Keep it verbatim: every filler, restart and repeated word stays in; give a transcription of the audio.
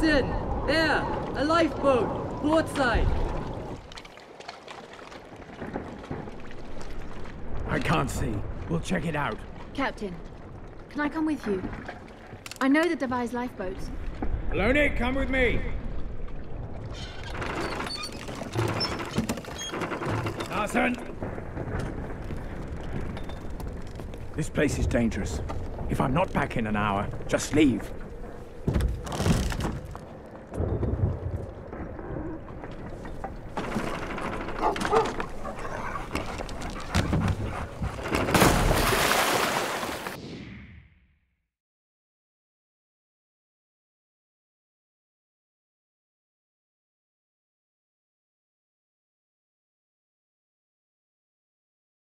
Captain! There! A lifeboat! Port side! I can't see. We'll check it out. Captain, can I come with you? I know the Davai's lifeboats. Maloney, come with me! Larson! This place is dangerous. If I'm not back in an hour, just leave.